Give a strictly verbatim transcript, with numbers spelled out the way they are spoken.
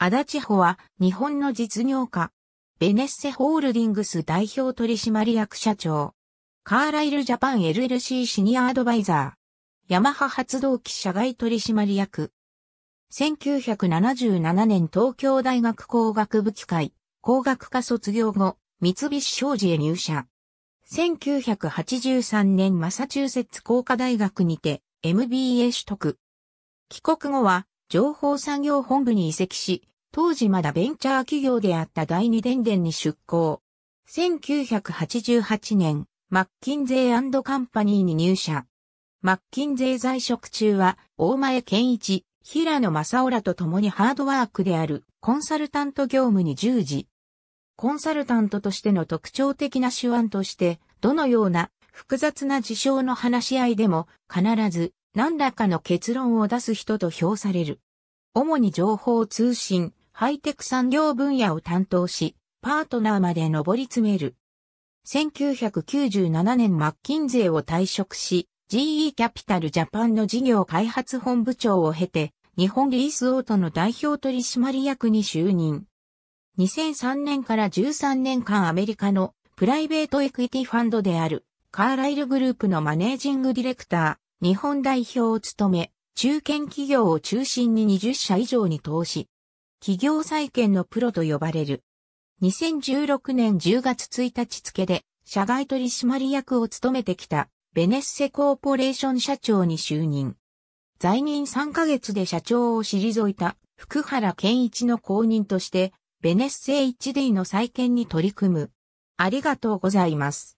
安田千穂は日本の実業家。ベネッセホールディングス代表取締役社長。カーライルジャパン エルエルシー シニアアドバイザー。ヤマハ発動機社外取締役。せんきゅうひゃくななじゅうななねん東京大学工学部機械、工学科卒業後、三菱商事へ入社。せんきゅうひゃくはちじゅうさんねんマサチューセッツ工科大学にて エムビーエー 取得。帰国後は情報産業本部に移籍し、当時まだベンチャー企業であった第二電電に出向。せんきゅうひゃくはちじゅうはちねん、マッキンゼー&カンパニーに入社。マッキンゼー在職中は大前健一、平野正夫らと共にハードワークであるコンサルタント業務に従事。コンサルタントとしての特徴的な手腕として、どのような複雑な事象の話し合いでも必ず何らかの結論を出す人と評される。主に情報通信、ハイテク産業分野を担当し、パートナーまで上り詰める。せんきゅうひゃくきゅうじゅうななねんマッキンゼーを退職し、ジーイー Capital Japanの事業開発本部長を経て、日本リースオートの代表取締役に就任。にせんさんねんからじゅうさんねんかんアメリカのプライベートエクイティファンドであるカーライルグループのマネージングディレクター、日本代表を務め、中堅企業を中心ににじゅっしゃ以上に投資。企業再建のプロと呼ばれる。にせんじゅうろくねんじゅうがつついたち付で社外取締役を務めてきたベネッセコーポレーション社長に就任。在任さんかげつで社長を退いた福原健一の後任としてベネッセ エイチディー の再建に取り組む。ありがとうございます。